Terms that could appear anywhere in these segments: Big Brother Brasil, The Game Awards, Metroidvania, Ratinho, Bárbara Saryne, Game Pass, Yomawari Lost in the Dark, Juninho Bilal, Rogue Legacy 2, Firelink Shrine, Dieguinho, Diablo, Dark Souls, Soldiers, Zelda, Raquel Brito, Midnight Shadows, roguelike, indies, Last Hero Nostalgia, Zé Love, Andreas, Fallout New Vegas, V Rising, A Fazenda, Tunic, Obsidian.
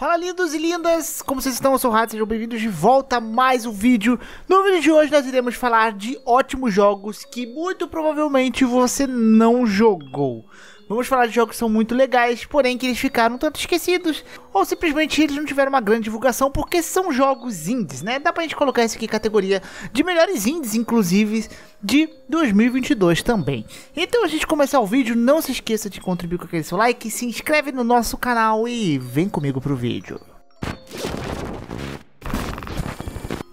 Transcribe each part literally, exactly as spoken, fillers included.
Fala lindos e lindas, como vocês estão? Eu sou o Ratinho, sejam bem-vindos de volta a mais um vídeo. No vídeo de hoje nós iremos falar de ótimos jogos que muito provavelmente você não jogou. Vamos falar de jogos que são muito legais, porém que eles ficaram um tanto esquecidos, ou simplesmente eles não tiveram uma grande divulgação porque são jogos indies, né? Dá pra gente colocar isso aqui em categoria de melhores indies, inclusive, de dois mil e vinte e dois também. Então, a gente começar o vídeo, não se esqueça de contribuir com aquele seu like, se inscreve no nosso canal e vem comigo pro vídeo.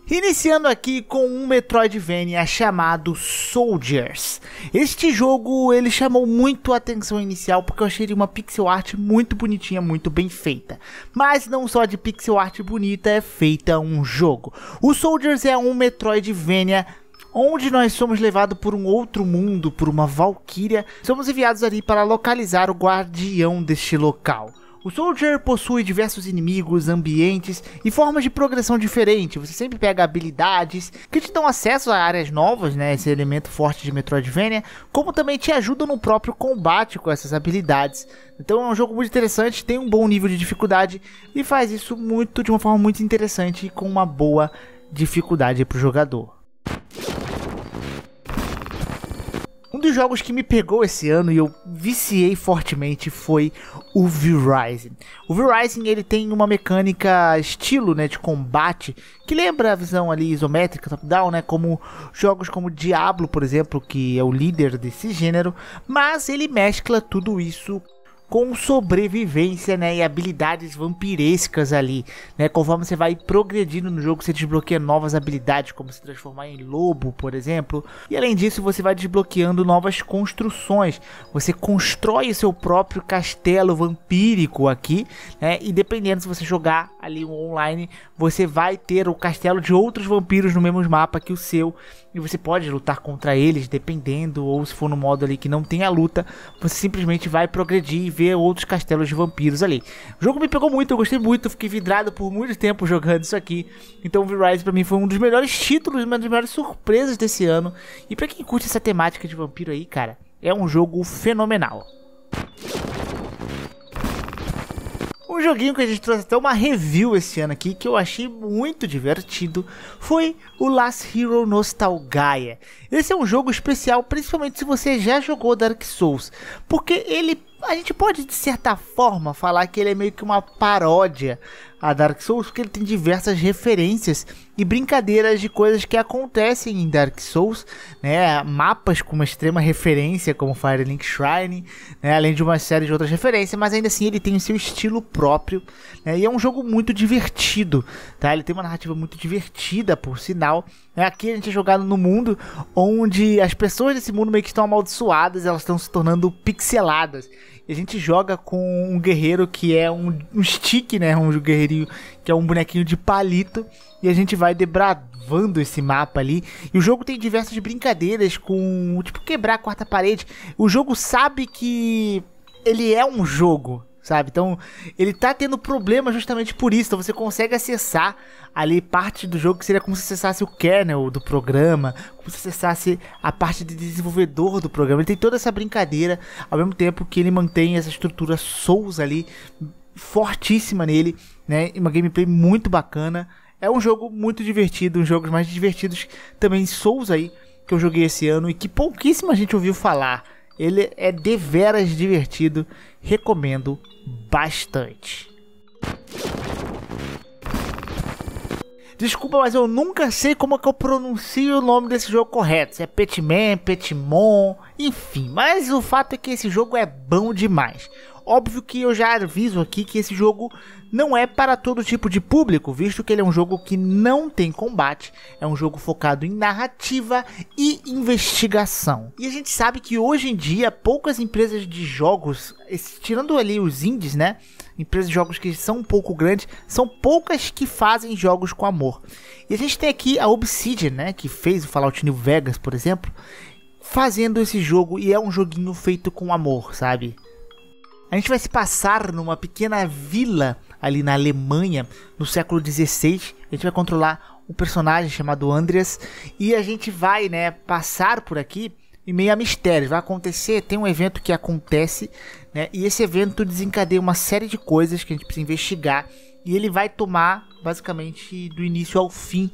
Iniciando aqui com um Metroidvania chamado Soldiers. Este jogo ele chamou muito a atenção inicial porque eu achei ele uma pixel art muito bonitinha, muito bem feita. Mas não só de pixel art bonita é feita um jogo. O Soldiers é um Metroidvania onde nós somos levados por um outro mundo, por uma valquíria. Somos enviados ali para localizar o guardião deste local. O Soldier possui diversos inimigos, ambientes e formas de progressão diferente. Você sempre pega habilidades que te dão acesso a áreas novas, né? Esse elemento forte de Metroidvania, como também te ajuda no próprio combate com essas habilidades. Então é um jogo muito interessante, tem um bom nível de dificuldade e faz isso muito de uma forma muito interessante e com uma boa dificuldade para o jogador. Um dos jogos que me pegou esse ano e eu viciei fortemente foi o V Rising. O V Rising ele tem uma mecânica estilo, né, de combate que lembra a visão ali isométrica top-down, né, como jogos como Diablo, por exemplo, que é o líder desse gênero, mas ele mescla tudo isso com sobrevivência, né, e habilidades vampirescas ali, né, conforme você vai progredindo no jogo, você desbloqueia novas habilidades, como se transformar em lobo, por exemplo, e além disso você vai desbloqueando novas construções, você constrói o seu próprio castelo vampírico aqui, né, e dependendo se você jogar ali online, você vai ter o castelo de outros vampiros no mesmo mapa que o seu, e você pode lutar contra eles, dependendo, ou se for no modo ali que não tem a luta, você simplesmente vai progredir e ver outros castelos de vampiros ali. O jogo me pegou muito, eu gostei muito, fiquei vidrado por muito tempo jogando isso aqui. Então o V Rising pra mim foi um dos melhores títulos, uma das melhores surpresas desse ano. E pra quem curte essa temática de vampiro aí, cara, é um jogo fenomenal. Um joguinho que a gente trouxe até uma review esse ano aqui, que eu achei muito divertido, foi o Last Hero Nostalgia. Esse é um jogo especial, principalmente se você já jogou Dark Souls, porque ele, a gente pode de certa forma falar que ele é meio que uma paródia a Dark Souls, porque ele tem diversas referências e brincadeiras de coisas que acontecem em Dark Souls, né? Mapas com uma extrema referência, como Firelink Shrine, né? Além de uma série de outras referências, mas ainda assim ele tem o seu estilo próprio, né? E é um jogo muito divertido, tá? Ele tem uma narrativa muito divertida, por sinal, né? Aqui a gente é jogado no mundo onde as pessoas desse mundo meio que estão amaldiçoadas, elas estão se tornando pixeladas. E a gente joga com um guerreiro que é um, um stick, né? Um guerreirinho que é um bonequinho de palito. E a gente vai debravando esse mapa ali. E o jogo tem diversas brincadeiras com, tipo, quebrar a quarta parede. O jogo sabe que ele é um jogo, sabe? Então, ele tá tendo problema justamente por isso. Então, você consegue acessar ali parte do jogo que seria como se acessasse o kernel do programa, como se acessasse a parte de desenvolvedor do programa. Ele tem toda essa brincadeira, ao mesmo tempo que ele mantém essa estrutura Souls ali, fortíssima nele, né? E uma gameplay muito bacana. É um jogo muito divertido, um dos jogos mais divertidos também Souls aí, que eu joguei esse ano e que pouquíssima gente ouviu falar. Ele é deveras divertido, recomendo bastante. Desculpa, mas eu nunca sei como é que eu pronuncio o nome desse jogo correto. Se é Petman, Petmon, enfim. Mas o fato é que esse jogo é bom demais. Óbvio que eu já aviso aqui que esse jogo não é para todo tipo de público, visto que ele é um jogo que não tem combate, é um jogo focado em narrativa e investigação. E a gente sabe que hoje em dia poucas empresas de jogos, tirando ali os indies, né? Empresas de jogos que são um pouco grandes, são poucas que fazem jogos com amor. E a gente tem aqui a Obsidian, né? Que fez o Fallout New Vegas, por exemplo, fazendo esse jogo, e é um joguinho feito com amor, sabe? A gente vai se passar numa pequena vila ali na Alemanha, no século dezesseis. A gente vai controlar um personagem chamado Andreas e a gente vai, né, passar por aqui em meio a mistérios. Vai acontecer, tem um evento que acontece, né, e esse evento desencadeia uma série de coisas que a gente precisa investigar E ele vai tomar, basicamente, do início ao fim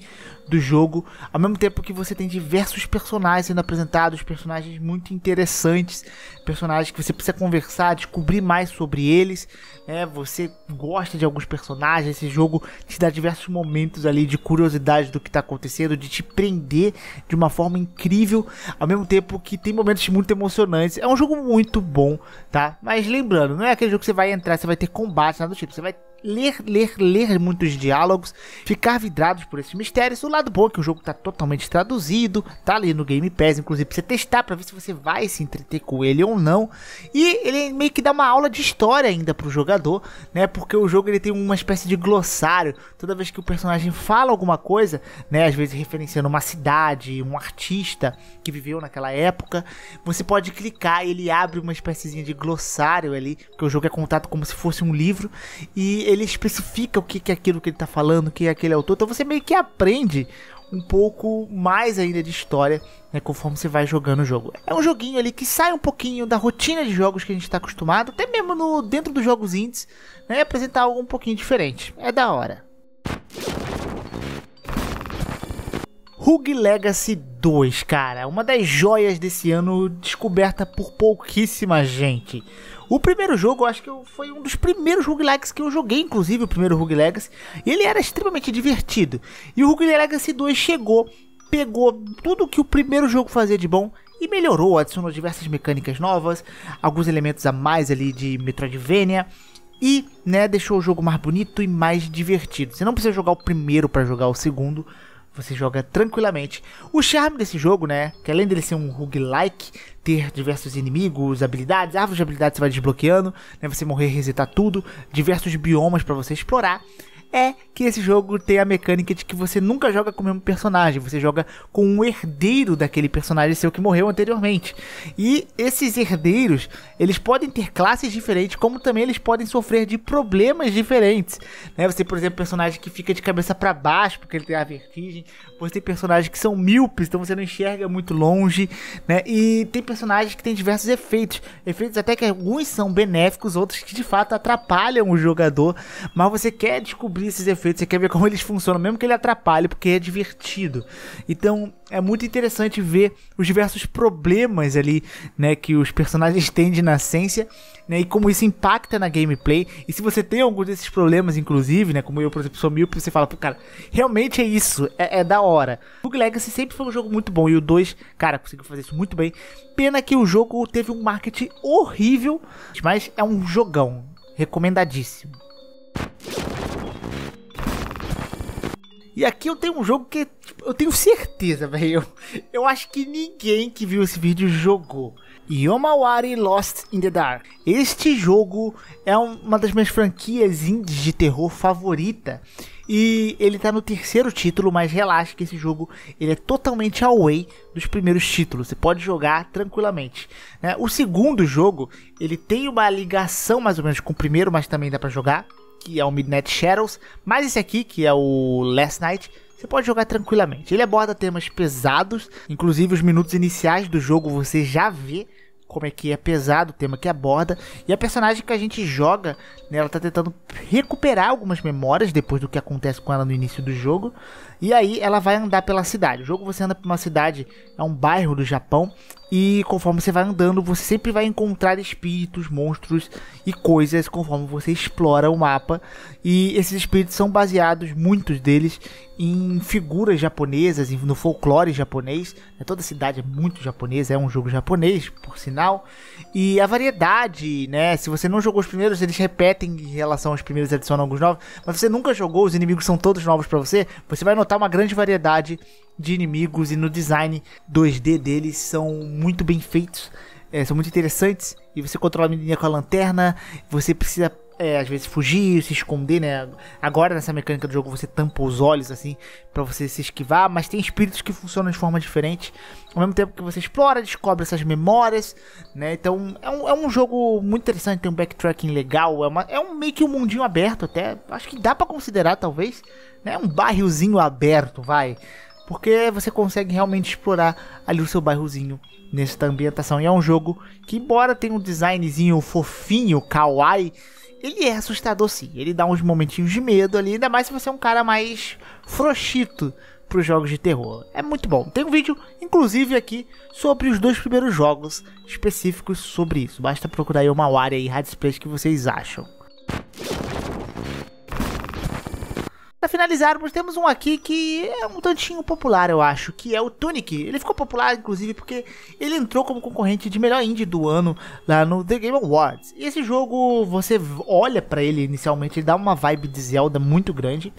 do jogo. Ao mesmo tempo que você tem diversos personagens sendo apresentados, personagens muito interessantes, personagens que você precisa conversar, descobrir mais sobre eles, né? Você gosta de alguns personagens, esse jogo te dá diversos momentos ali de curiosidade do que está acontecendo, de te prender de uma forma incrível, ao mesmo tempo que tem momentos muito emocionantes. É um jogo muito bom, tá? Mas lembrando, não é aquele jogo que você vai entrar, você vai ter combate, nada do tipo, você vai ler, ler, ler muitos diálogos, ficar vidrados por esses mistérios. O lado bom é que o jogo tá totalmente traduzido, tá ali no Game Pass, inclusive, pra você testar, pra ver se você vai se entreter com ele ou não. E ele meio que dá uma aula de história ainda pro jogador, né, porque o jogo ele tem uma espécie de glossário. Toda vez que o personagem fala alguma coisa, né, às vezes referenciando uma cidade, um artista que viveu naquela época, você pode clicar e ele abre uma espéciezinha de glossário ali, porque o jogo é contado como se fosse um livro, e ele especifica o que é aquilo que ele tá falando, o que é aquele autor. Então você meio que aprende um pouco mais ainda de história, né, conforme você vai jogando o jogo. É um joguinho ali que sai um pouquinho da rotina de jogos que a gente está acostumado, até mesmo no, dentro dos jogos indies, né, apresentar algo um pouquinho diferente. É da hora. Rogue Legacy dois, cara, uma das joias desse ano descoberta por pouquíssima gente. O primeiro jogo, eu acho que foi um dos primeiros Rogue Legacy que eu joguei, inclusive o primeiro Rogue Legacy, e ele era extremamente divertido. E o Rogue Legacy dois chegou, pegou tudo que o primeiro jogo fazia de bom e melhorou, adicionou diversas mecânicas novas, alguns elementos a mais ali de Metroidvania, e, né, deixou o jogo mais bonito e mais divertido. Você não precisa jogar o primeiro para jogar o segundo, você joga tranquilamente. O charme desse jogo, né, que além dele ser um roguelike, ter diversos inimigos, habilidades, árvores de habilidades você vai desbloqueando, né, você morrer, resetar tudo, diversos biomas para você explorar, é que esse jogo tem a mecânica de que você nunca joga com o mesmo personagem, você joga com um herdeiro daquele personagem seu que morreu anteriormente. E esses herdeiros, eles podem ter classes diferentes, como também eles podem sofrer de problemas diferentes, né? Você tem, por exemplo, personagem que fica de cabeça para baixo porque ele tem a vertigem, você tem personagens que são míopes, então você não enxerga muito longe, né? E tem personagens que tem diversos efeitos, efeitos até que alguns são benéficos, outros que de fato atrapalham o jogador, mas você quer descobrir esses efeitos, você quer ver como eles funcionam, mesmo que ele atrapalhe, porque é divertido. Então é muito interessante ver os diversos problemas ali, né, que os personagens têm de nascença, né, e como isso impacta na gameplay. E se você tem algum desses problemas, inclusive, né, como eu, por exemplo, sou míope, você fala, pô, cara, realmente é isso, é, é da hora. O Rogue Legacy sempre foi um jogo muito bom, e o dois, cara, conseguiu fazer isso muito bem. Pena que o jogo teve um marketing horrível, mas é um jogão, recomendadíssimo. E aqui eu tenho um jogo que, tipo, eu tenho certeza, velho, eu, eu acho que ninguém que viu esse vídeo jogou. Yomawari Lost in the Dark. Este jogo é um, uma das minhas franquias indies de terror favorita. E ele tá no terceiro título, mas relaxa que esse jogo ele é totalmente away dos primeiros títulos. Você pode jogar tranquilamente, né? O segundo jogo, ele tem uma ligação mais ou menos com o primeiro, mas também dá pra jogar, que é o Midnight Shadows, mas esse aqui, que é o Last Night, você pode jogar tranquilamente. Ele aborda temas pesados, inclusive os minutos iniciais do jogo você já vê como é que é pesado o tema que aborda. E a personagem que a gente joga, né, ela tá tentando recuperar algumas memórias depois do que acontece com ela no início do jogo. E aí ela vai andar pela cidade. O jogo você anda por uma cidade, é um bairro do Japão. E conforme você vai andando, você sempre vai encontrar espíritos, monstros e coisas conforme você explora o mapa. E esses espíritos são baseados, muitos deles, em figuras japonesas, no folclore japonês. Toda cidade é muito japonesa, é um jogo japonês, por sinal. E a variedade, né? Se você não jogou os primeiros, eles repetem em relação aos primeiros, adicionam alguns novos. Mas você nunca jogou, os inimigos são todos novos para você, você vai notar uma grande variedade de inimigos, e no design dois D deles são muito bem feitos, é, são muito interessantes. E você controla a menininha com a lanterna, você precisa é, às vezes fugir, se esconder, né? Agora nessa mecânica do jogo você tampa os olhos assim para você se esquivar, mas tem espíritos que funcionam de forma diferente ao mesmo tempo que você explora, descobre essas memórias, né? Então é um, é um jogo muito interessante, tem um backtracking legal, é, uma, é um meio que um mundinho aberto, até acho que dá para considerar talvez, né? Um bairrozinho aberto, vai, porque você consegue realmente explorar ali o seu bairrozinho nesta ambientação. E é um jogo que, embora tenha um designzinho fofinho, kawaii, ele é assustador sim, ele dá uns momentinhos de medo ali, ainda mais se você é um cara mais frouxito para os jogos de terror. É muito bom. Tem um vídeo, inclusive, aqui sobre os dois primeiros jogos específicos sobre isso. Basta procurar aí uma área e Radspace que vocês acham. Para finalizarmos, temos um aqui que é um tantinho popular, eu acho, que é o Tunic. Ele ficou popular, inclusive, porque ele entrou como concorrente de melhor indie do ano lá no The Game Awards. E esse jogo, você olha para ele inicialmente, ele dá uma vibe de Zelda muito grande.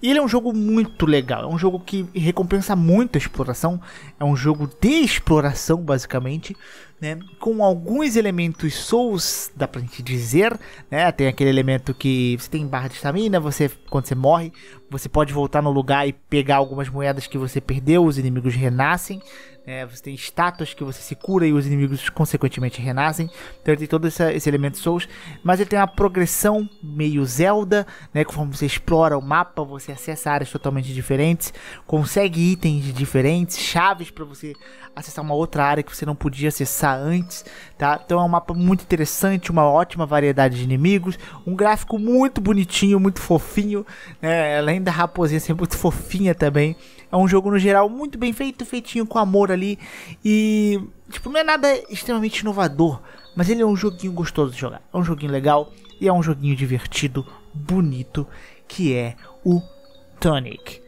E ele é um jogo muito legal, é um jogo que recompensa muito a exploração, é um jogo de exploração basicamente, né? Com alguns elementos Souls, dá pra gente dizer, né? Tem aquele elemento que você tem barra de estamina, você, quando você morre, você pode voltar no lugar e pegar algumas moedas que você perdeu, os inimigos renascem, né? Você tem estátuas que você se cura e os inimigos consequentemente renascem, então ele tem todo esse, esse elemento Souls, mas ele tem uma progressão meio Zelda, né? Conforme você explora o mapa, você acessa áreas totalmente diferentes, consegue itens diferentes, chaves para você acessar uma outra área que você não podia acessar antes, tá? Então é um mapa muito interessante, uma ótima variedade de inimigos, um gráfico muito bonitinho, muito fofinho, né? Além da raposinha ser muito fofinha também, é um jogo no geral muito bem feito, feitinho com amor ali, e tipo, não é nada extremamente inovador, mas ele é um joguinho gostoso de jogar, é um joguinho legal e é um joguinho divertido, bonito, que é o Tunic.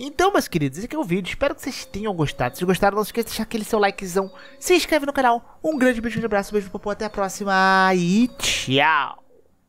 Então, meus queridos, esse aqui é o vídeo, espero que vocês tenham gostado. Se gostaram, não se esqueça de deixar aquele seu likezão, se inscreve no canal, um grande beijo, um abraço, um beijo, popô, até a próxima e tchau!